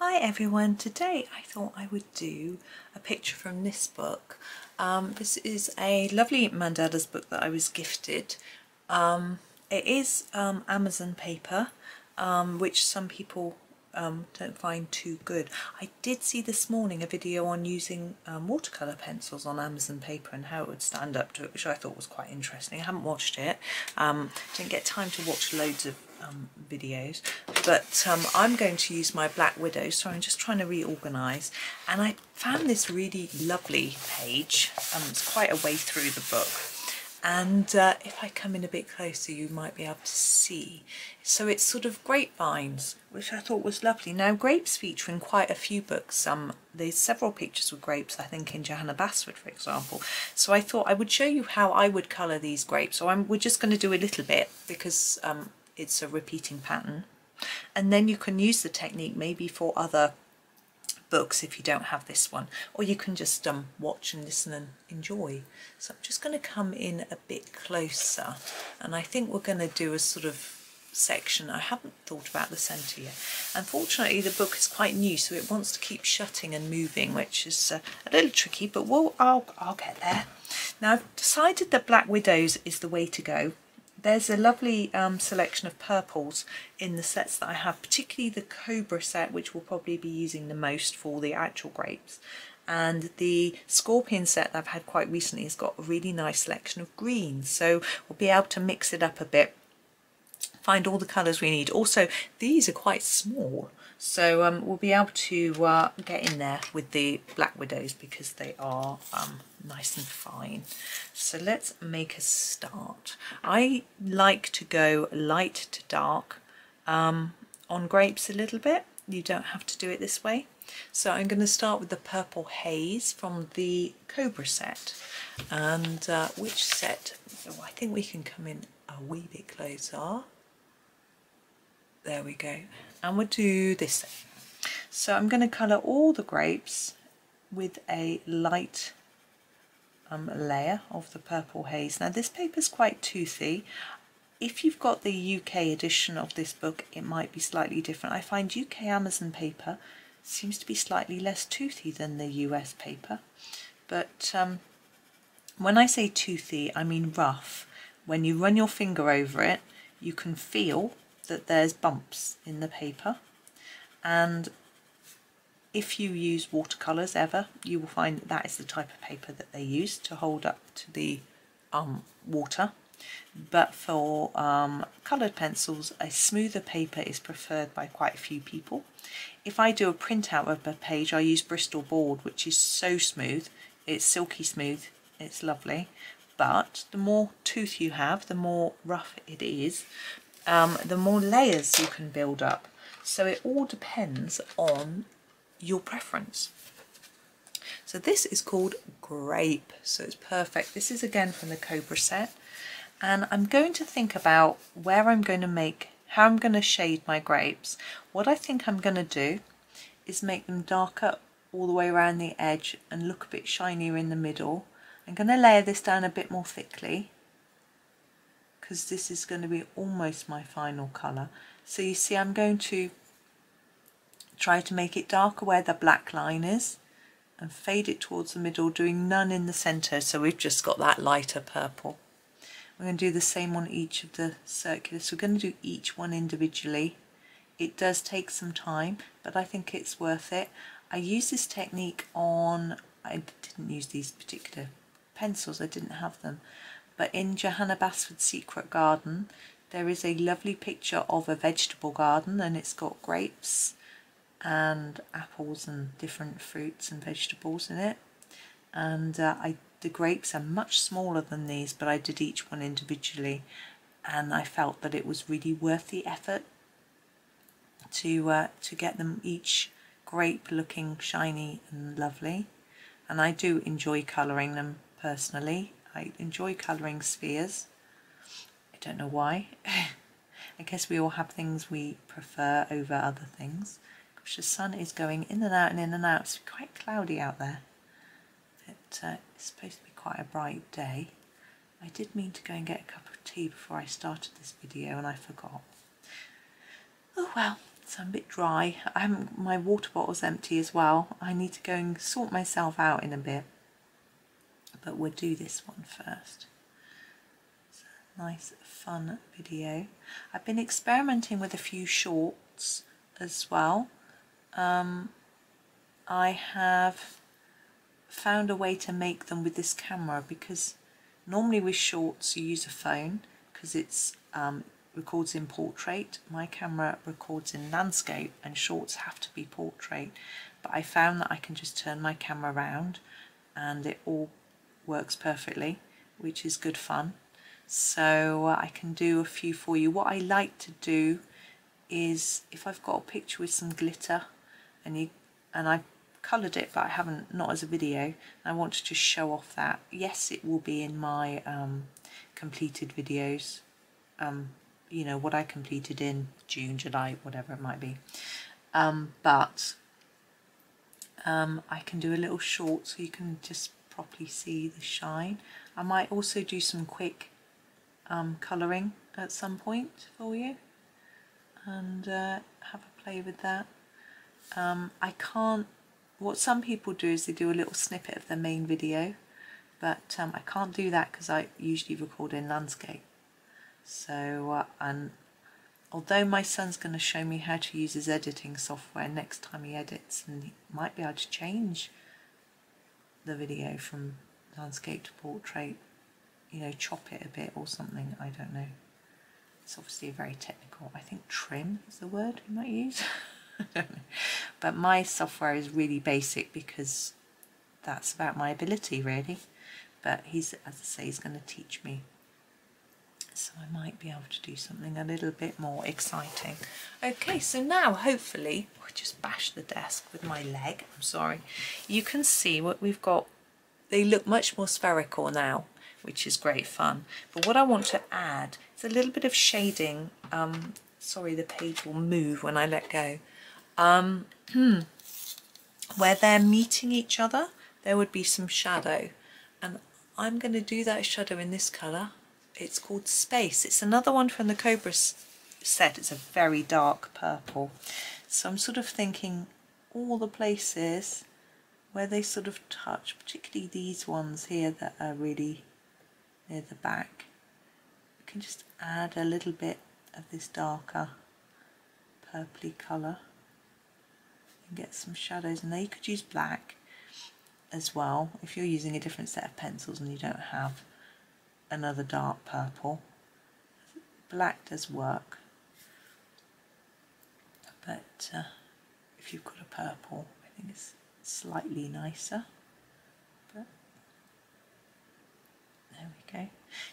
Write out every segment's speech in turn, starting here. Hi everyone, today I thought I would do a picture from this book. This is a lovely mandalas book that I was gifted. It is Amazon paper, which some people don't find too good. I did see this morning a video on using watercolour pencils on Amazon paper and how it would stand up to it, which I thought was quite interesting. I haven't watched it, didn't get time to watch loads of videos, but I'm going to use my Black Widow, so I'm just trying to reorganise. And I found this really lovely page. It's quite a way through the book, and if I come in a bit closer you might be able to see. So it's sort of grapevines, which I thought was lovely. Now grapes feature in quite a few books. There's several pictures with grapes, I think, in Johanna Bassford, for example. So I thought I would show you how I would colour these grapes. So we're just going to do a little bit because it's a repeating pattern, and then you can use the technique maybe for other books if you don't have this one, or you can just watch and listen and enjoy. So I'm just going to come in a bit closer, and I think we're going to do a sort of section. I haven't thought about the centre yet. Unfortunately the book is quite new, so it wants to keep shutting and moving, which is a little tricky, but I'll get there. Now I've decided that Black Widows is the way to go. There's a lovely selection of purples in the sets that I have, particularly the Cobra set, which we'll probably be using the most for the actual grapes. And the Scorpion set that I've had quite recently has got a really nice selection of greens, so we'll be able to mix it up a bit, find all the colours we need. Also, these are quite small, so we'll be able to get in there with the Black Widows because they are nice and fine. So let's make a start. I like to go light to dark on grapes a little bit. You don't have to do it this way. So I'm going to start with the Purple Haze from the Cobra set, and which set, oh, I think we can come in a wee bit closer. There we go, and we'll do this thing. So I'm going to colour all the grapes with a light layer of the Purple Haze. Now this paper is quite toothy. If you've got the UK edition of this book it might be slightly different. I find UK Amazon paper seems to be slightly less toothy than the US paper, but when I say toothy I mean rough. When you run your finger over it you can feel that there's bumps in the paper, and if you use watercolours ever you will find that is the type of paper that they use to hold up to the water. But for coloured pencils a smoother paper is preferred by quite a few people. If I do a printout of a page I use Bristol Board, which is so smooth, it's silky smooth, it's lovely, but the more tooth you have the more rough it is. The more layers you can build up, so it all depends on your preference. So this is called Grape, so it's perfect. This is again from the Cobra set, and I'm going to think about where I'm going to make, how I'm going to shade my grapes. What I think I'm going to do is make them darker all the way around the edge and look a bit shinier in the middle. I'm going to layer this down a bit more thickly, because this is going to be almost my final colour. So you see I'm going to try to make it darker where the black line is and fade it towards the middle, doing none in the centre, so we've just got that lighter purple. We're going to do the same on each of the circulars. So we're going to do each one individually. It does take some time, but I think it's worth it. I use this technique on, I didn't use these particular pencils, I didn't have them, but in Johanna Bassford's Secret Garden there is a lovely picture of a vegetable garden, and it's got grapes and apples and different fruits and vegetables in it, and the grapes are much smaller than these, but I did each one individually and I felt that it was really worth the effort to get them each grape looking shiny and lovely. And I do enjoy colouring them personally. I enjoy colouring spheres. I don't know why. I guess we all have things we prefer over other things. Gosh, the sun is going in and out and in and out. It's quite cloudy out there. It's supposed to be quite a bright day. I did mean to go and get a cup of tea before I started this video and I forgot. Oh well. So So I'm a bit dry. I haven't, my water bottle's empty as well. I need to go and sort myself out in a bit. But we'll do this one first. It's a nice fun video. I've been experimenting with a few shorts as well. I have found a way to make them with this camera, because normally with shorts you use a phone because it's records in portrait. My camera records in landscape and shorts have to be portrait, but I found that I can just turn my camera around and it all works perfectly, which is good fun. So I can do a few for you. What I like to do is, if I've got a picture with some glitter and I coloured it, but I haven't, not as a video, I want to just show off that. Yes, it will be in my completed videos, you know, what I completed in June, July, whatever it might be, but I can do a little short so you can just properly see the shine. I might also do some quick colouring at some point for you and have a play with that. I can't, what some people do is they do a little snippet of their main video, but I can't do that because I usually record in landscape. So and although my son's going to show me how to use his editing software next time he edits, and he might be able to change the video from landscape to portrait, you know, chop it a bit or something, I don't know. It's obviously very technical. I think trim is the word we might use. I don't know. But my software is really basic because that's about my ability really, but he's, as I say, he's going to teach me, so I might be able to do something a little bit more exciting. Okay, so now hopefully, I just bashed the desk with my leg, I'm sorry. You can see what we've got. They look much more spherical now, which is great fun. But what I want to add is a little bit of shading. Sorry, the page will move when I let go. Where they're meeting each other, there would be some shadow. And I'm going to do that shadow in this colour. It's called Space. It's another one from the Cobra set. It's a very dark purple. So I'm sort of thinking all the places where they sort of touch, particularly these ones here that are really near the back. You can just add a little bit of this darker purpley colour and get some shadows in there. You could use black as well if you're using a different set of pencils and you don't have another dark purple. Black does work, but if you've got a purple, I think it's slightly nicer. But there we go.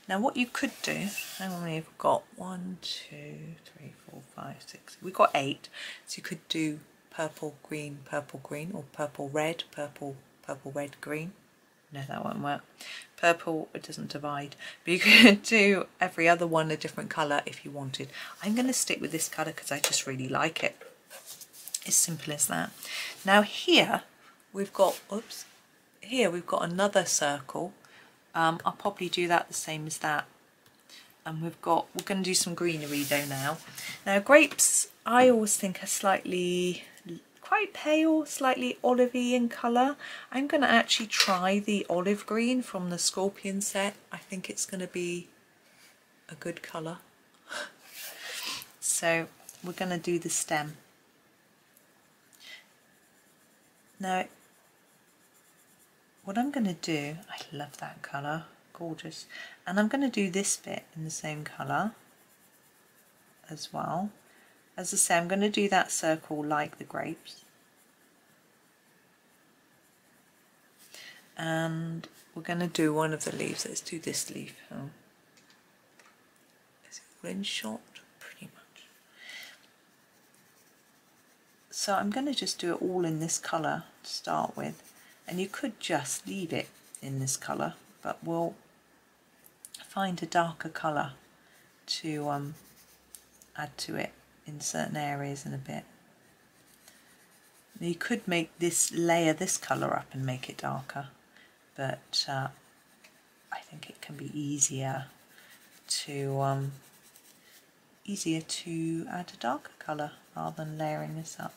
Now what you could do, how many have we got? 1, 2, 3, 4, 5, 6, we've got 8, so you could do purple, green, or purple, red, purple, red, green. No, that won't work. Purple, it doesn't divide. But you could do every other one a different colour if you wanted. I'm going to stick with this colour because I just really like it. It's simple as that. Now here we've got, oops, here we've got another circle. I'll probably do that the same as that. And we've got, we're going to do some greenery though now. Now grapes, I always think are slightly, quite pale, slightly olivey in colour. I'm going to actually try the olive green from the Scorpion set. I think it's going to be a good colour. So we're going to do the stem. Now what I'm going to do, I love that colour, gorgeous, and I'm going to do this bit in the same colour as well. As I say, I'm going to do that circle like the grapes. And we're going to do one of the leaves. Let's do this leaf. Oh. Is it all in shot? Pretty much. So I'm going to just do it all in this colour to start with. And you could just leave it in this colour, but we'll find a darker colour to add to it in certain areas in a bit. You could make this layer, this colour up and make it darker, but I think it can be easier to easier to add a darker colour rather than layering this up,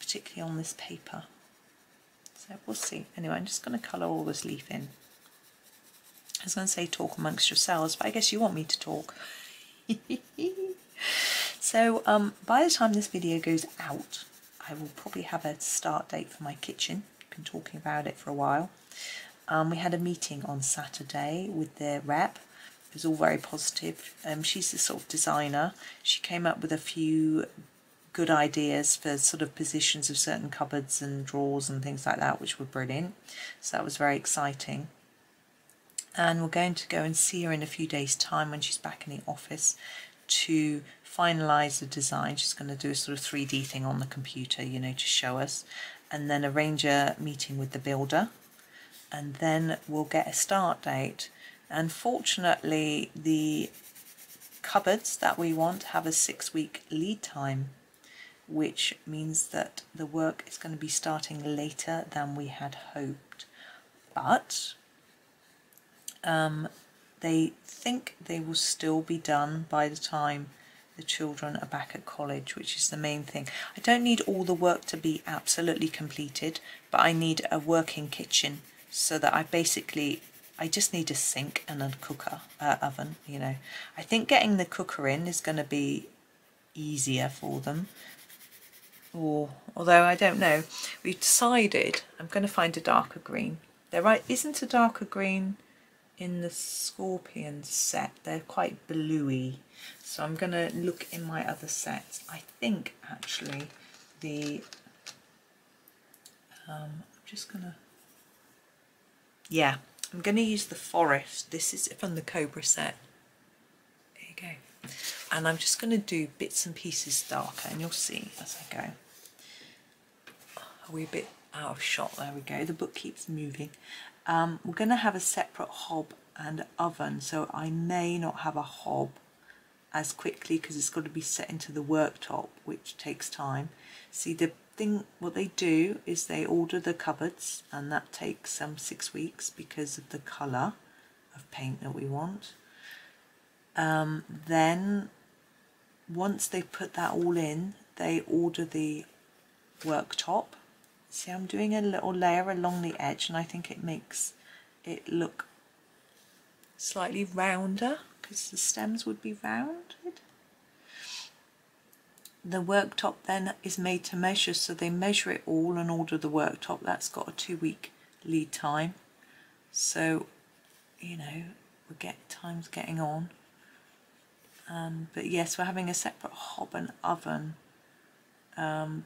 particularly on this paper. So we'll see. Anyway, I'm just going to colour all this leaf in. I was going to say talk amongst yourselves, but I guess you want me to talk. So by the time this video goes out, I will probably have a start date for my kitchen. I've been talking about it for a while. We had a meeting on Saturday with the rep. It was all very positive. She's the sort of designer. She came up with a few good ideas for sort of positions of certain cupboards and drawers and things like that, which were brilliant. So that was very exciting. And we're going to go and see her in a few days' time when she's back in the office to finalise the design. She's going to do a sort of 3D thing on the computer, you know, to show us, and then arrange a meeting with the builder, and then we'll get a start date. Unfortunately, the cupboards that we want have a 6-week lead time, which means that the work is going to be starting later than we had hoped. But they think they will still be done by the time the children are back at college, which is the main thing. I don't need all the work to be absolutely completed, but I need a working kitchen so that I just need a sink and a cooker, oven, you know. I think getting the cooker in is going to be easier for them. Or, although I don't know, we've decided I'm going to find a darker green. There isn't a darker green in the Scorpion set. They're quite bluey, so I'm going to look in my other sets. I think actually the I'm going to use the forest. This is from the Cobra set. There you go. And I'm just going to do bits and pieces darker, and you'll see as I go. Are we a bit out of shot? There we go. The book keeps moving. We're going to have a separate hob and oven, so I may not have a hob as quickly because it's got to be set into the worktop, which takes time. See, the thing, what they do is they order the cupboards, and that takes some 6 weeks because of the colour of paint that we want. Then once they put that all in, they order the worktop. See, I'm doing a little layer along the edge, and I think it makes it look slightly rounder because the stems would be rounded. The worktop then is made to measure, so they measure it all and order the worktop. That's got a 2-week lead time, so you know, we get time's getting on. But yes, we're having a separate hob and oven.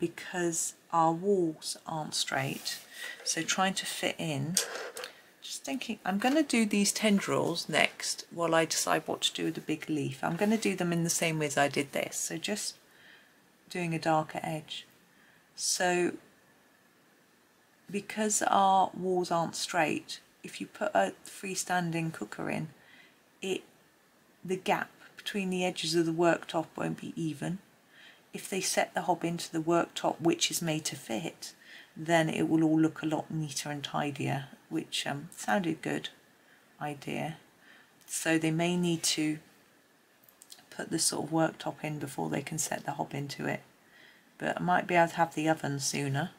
Because our walls aren't straight, so trying to fit in, just thinking, I'm going to do these tendrils next while I decide what to do with the big leaf. I'm going to do them in the same way as I did this, so just doing a darker edge. So because our walls aren't straight, if you put a freestanding cooker in, the gap between the edges of the worktop won't be even. If they set the hob into the worktop, which is made to fit, then it will all look a lot neater and tidier, which sounded a good idea. So they may need to put the sort of worktop in before they can set the hob into it. But I might be able to have the oven sooner,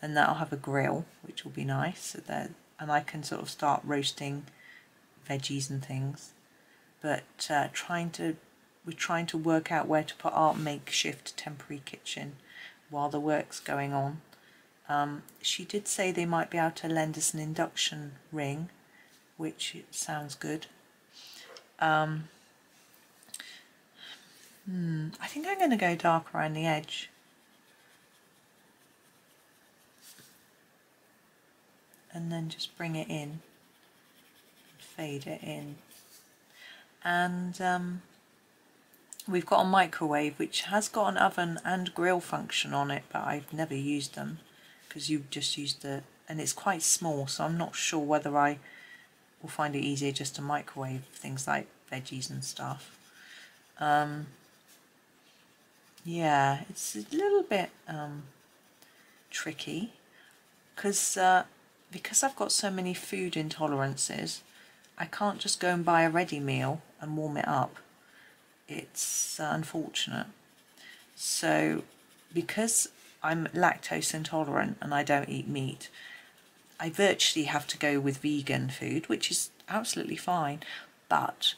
and that'll have a grill, which will be nice. So that, and I can sort of start roasting veggies and things. But we're trying to work out where to put our makeshift temporary kitchen while the work's going on. She did say they might be able to lend us an induction ring, which sounds good. I think I'm going to go dark around the edge. And then just bring it in. Fade it in. And we've got a microwave which has got an oven and grill function on it, but I've never used them because you've just used the, and it's quite small, so I'm not sure whether I will find it easier just to microwave things like veggies and stuff. Yeah, it's a little bit tricky because I've got so many food intolerances, I can't just go and buy a ready meal and warm it up. it's unfortunate. So because I'm lactose intolerant and I don't eat meat, I virtually have to go with vegan food, which is absolutely fine, but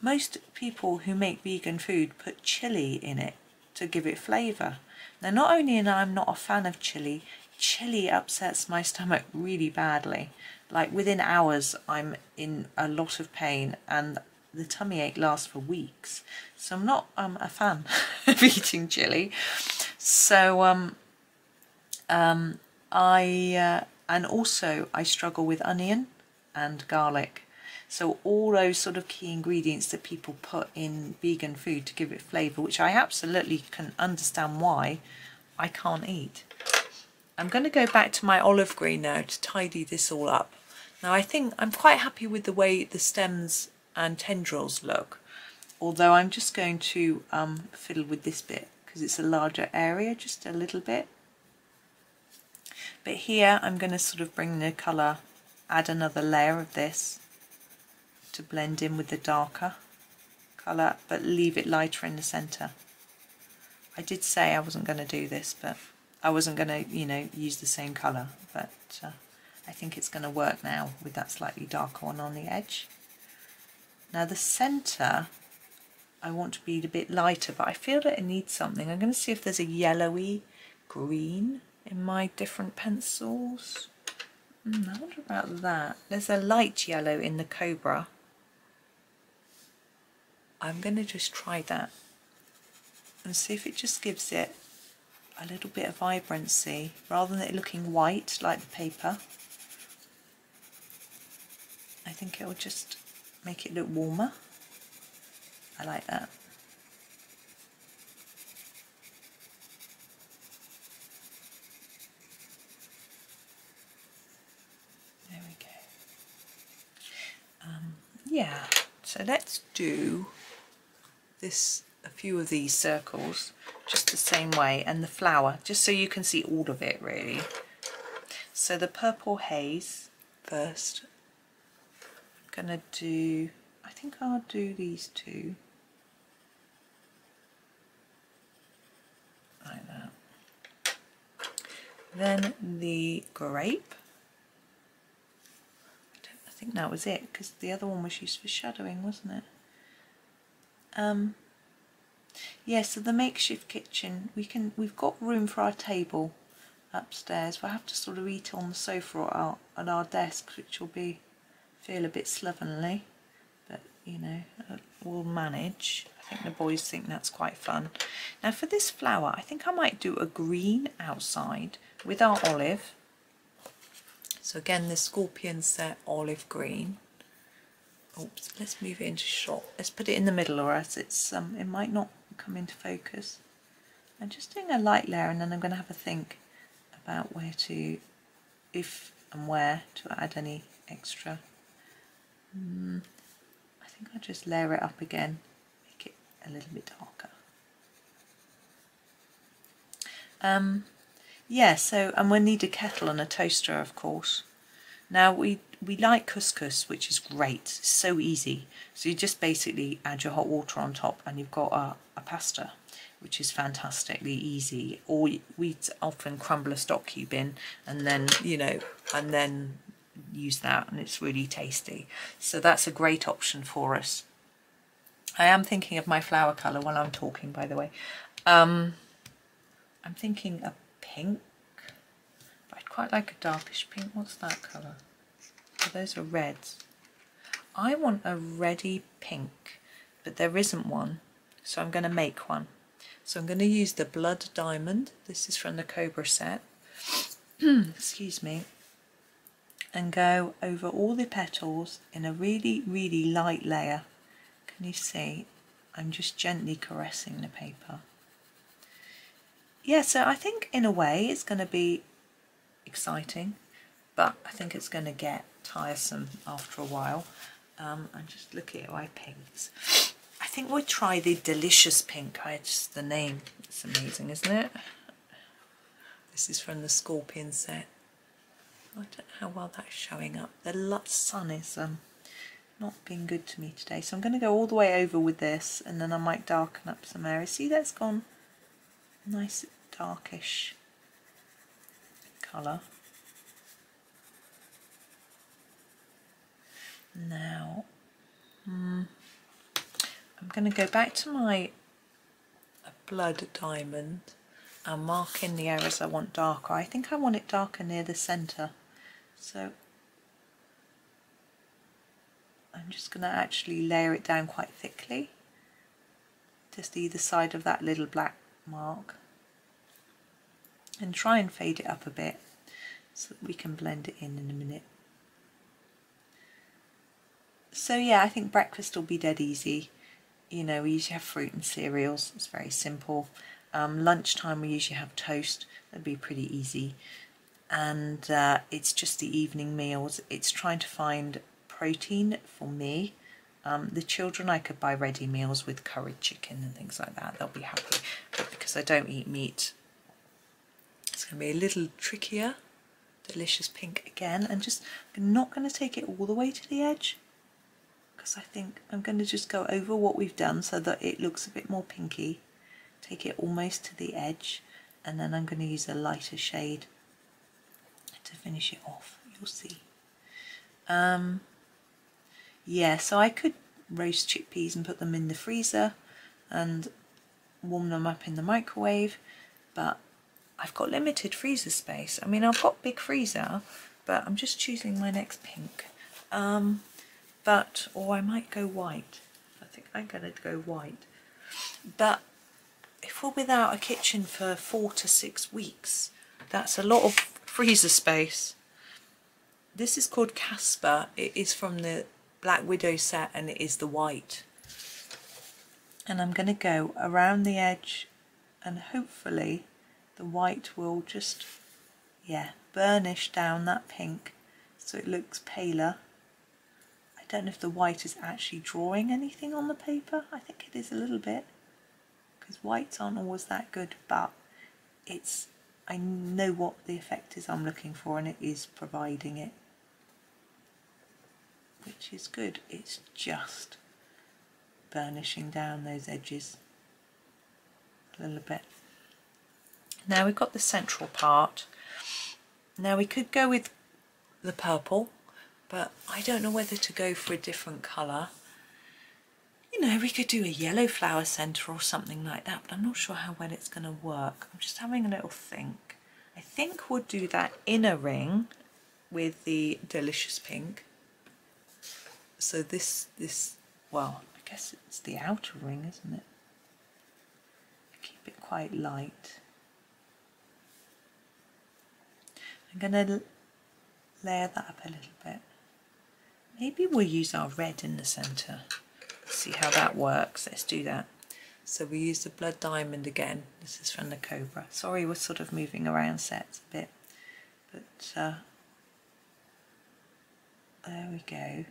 most people who make vegan food put chilli in it to give it flavour. Now, not only am I not a fan of chilli, chilli upsets my stomach really badly. Like, within hours I'm in a lot of pain and the tummy ache lasts for weeks. So I'm not a fan of eating chilli. So and also I struggle with onion and garlic. So all those sort of key ingredients that people put in vegan food to give it flavour, which I absolutely can understand why, I can't eat. I'm going to go back to my olive green now to tidy this all up. Now, I think I'm quite happy with the way the stems and tendrils look, although I'm just going to fiddle with this bit because it's a larger area, just a little bit. But here I'm going to sort of bring the colour, add another layer of this to blend in with the darker colour, but leave it lighter in the centre. I did say I wasn't going to do this, but I wasn't going to, you know, use the same colour, but I think it's going to work now with that slightly darker one on the edge. Now the centre, I want to be a bit lighter, but I feel that it needs something. I'm going to see if there's a yellowy green in my different pencils. I wonder about that. There's a light yellow in the Cobra. I'm going to just try that and see if it just gives it a little bit of vibrancy rather than it looking white like the paper. I think it will just make it look warmer. I like that. Yeah, so let's do this, a few of these circles just the same way, and the flower, just so you can see all of it really. So the purple haze first. I'm gonna do, I think I'll do these two. Like that. Then the grape. I think that was it, because the other one was used for shadowing, wasn't it? Yeah, so the makeshift kitchen, we've got room for our table upstairs. We'll have to sort of eat on the sofa or on our desks, which will feel a bit slovenly, but you know, we'll manage. I think the boys think that's quite fun. Now for this flower, I think I might do a green outside with our olive. So again, the Scorpion's there, olive green. Oops, let's move it into shot. Let's put it in the middle, or else it's it might not come into focus. I'm just doing a light layer, and then I'm going to have a think about where to, if and where to add any extra. I think I'll just layer it up again, make it a little bit darker. Yeah, so, and we'll need a kettle and a toaster, of course. Now, we like couscous, which is great. It's so easy. So you just basically add your hot water on top and you've got a pasta, which is fantastically easy. Or we often crumble a stock cube in and then, you know, and then use that, and it's really tasty. So that's a great option for us. I am thinking of my flower colour while I'm talking, by the way. I'm thinking of pink, but I'd quite like a darkish pink. What's that colour? Oh, those are reds. I want a reddy pink, but there isn't one, so I'm going to make one. So I'm going to use the Blood Diamond. This is from the Cobra set. Excuse me. And go over all the petals in a really, really light layer. Can you see? I'm just gently caressing the paper. Yeah, so I think in a way it's going to be exciting, but I think it's going to get tiresome after a while. I'm just looking at my pinks. I think we'll try the Delicious Pink. Just the name, it's amazing, isn't it? This is from the Scorpion set. I don't know how well that's showing up. The sun is not been good to me today. So I'm going to go all the way over with this, and then I might darken up some areas. See, that's gone nice darkish colour. Now, I'm going to go back to my blood diamond and mark in the areas I want darker. I think I want it darker near the centre. So I'm just going to actually layer it down quite thickly, just either side of that little black mark, and try and fade it up a bit so that we can blend it in a minute. So yeah, I think breakfast will be dead easy. You know, we usually have fruit and cereals, it's very simple. Lunchtime we usually have toast, that'd be pretty easy. And it's just the evening meals, it's trying to find protein for me. The children, I could buy ready meals with curried chicken and things like that, they'll be happy. But because I don't eat meat, it's going to be a little trickier. Delicious pink again, and just, I'm not going to take it all the way to the edge. I think I'm going to just go over what we've done so that it looks a bit more pinky, take it almost to the edge, and then I'm going to use a lighter shade to finish it off. You'll see. Yeah, so I could roast chickpeas and put them in the freezer and warm them up in the microwave, but I've got limited freezer space. I mean, I've got a big freezer, but I'm just choosing my next pink. But, or I might go white. I think I'm going to go white. But if we're without a kitchen for 4 to 6 weeks, that's a lot of freezer space. This is called Casper. It is from the Black Widow set, and it is the white. And I'm going to go around the edge, and hopefully the white will just, yeah, burnish down that pink so it looks paler. I don't know if the white is actually drawing anything on the paper. I think it is a little bit, because whites aren't always that good, but it's, I know what the effect is I'm looking for, and it is providing it, which is good. It's just burnishing down those edges a little bit. Now we've got the central part. Now we could go with the purple, but I don't know whether to go for a different colour. You know, we could do a yellow flower centre or something like that, but I'm not sure how well it's going to work. I'm just having a little think. I think we'll do that inner ring with the delicious pink. So this, well, I guess it's the outer ring, isn't it? Keep it quite light. I'm going to layer that up a little bit. Maybe we'll use our red in the centre, see how that works. Let's do that. So we use the blood diamond again. This is from the Cobra. Sorry, we're sort of moving around sets a bit, but there we go.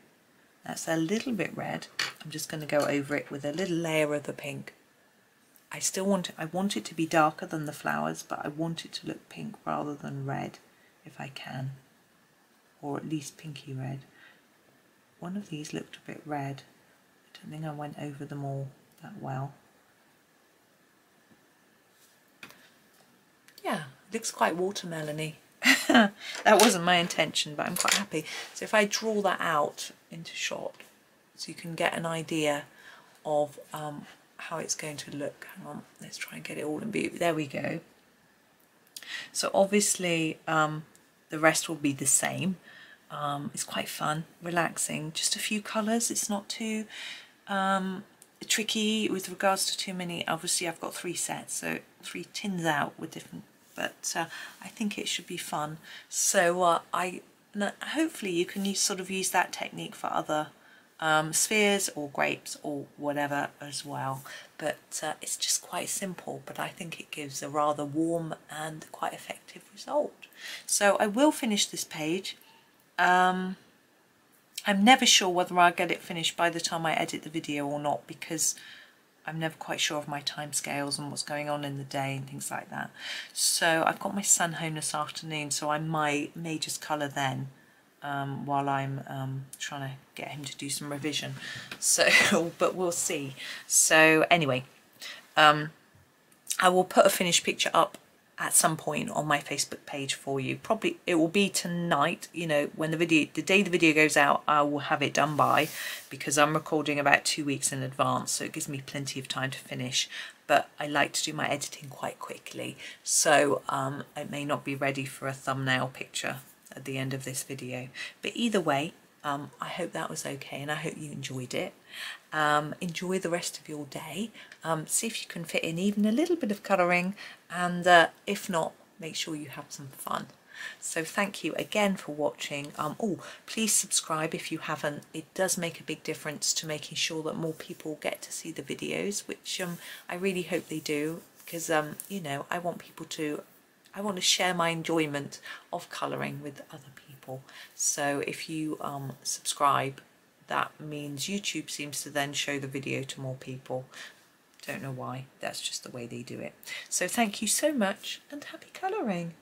That's a little bit red. I'm just going to go over it with a little layer of the pink. I still want it, I want it to be darker than the flowers, but I want it to look pink rather than red if I can, or at least pinky red. One of these looked a bit red. I don't think I went over them all that well. Yeah, it looks quite watermelon-y. That wasn't my intention, but I'm quite happy. So if I draw that out into shot, so you can get an idea of how it's going to look. Hang on, let's try and get it all in view. There we go. So obviously the rest will be the same. It's quite fun, relaxing, just a few colours. It's not too tricky with regards to too many. Obviously I've got 3 sets, so 3 tins out with different, but I think it should be fun. So hopefully you can sort of use that technique for other spheres or grapes or whatever as well. But it's just quite simple, but I think it gives a rather warm and quite effective result. So I will finish this page. I'm never sure whether I'll get it finished by the time I edit the video or not, because I'm never quite sure of my time scales and what's going on in the day and things like that. So I've got my son home this afternoon, so I may just colour then. while I'm trying to get him to do some revision. So, but we'll see. So anyway, I will put a finished picture up at some point on my Facebook page for you. Probably it will be tonight, you know, when the video, the day the video goes out, I will have it done by, because I'm recording about 2 weeks in advance, so it gives me plenty of time to finish. But I like to do my editing quite quickly, so it may not be ready for a thumbnail picture at the end of this video. But either way, I hope that was okay, and I hope you enjoyed it. Enjoy the rest of your day. See if you can fit in even a little bit of colouring, and if not, make sure you have some fun. So thank you again for watching. Oh, please subscribe if you haven't. It does make a big difference to making sure that more people get to see the videos, which I really hope they do, because you know, I want people to, I want to share my enjoyment of colouring with other people. So if you subscribe, that means YouTube seems to then show the video to more people. Don't know why, that's just the way they do it. So thank you so much, and happy colouring.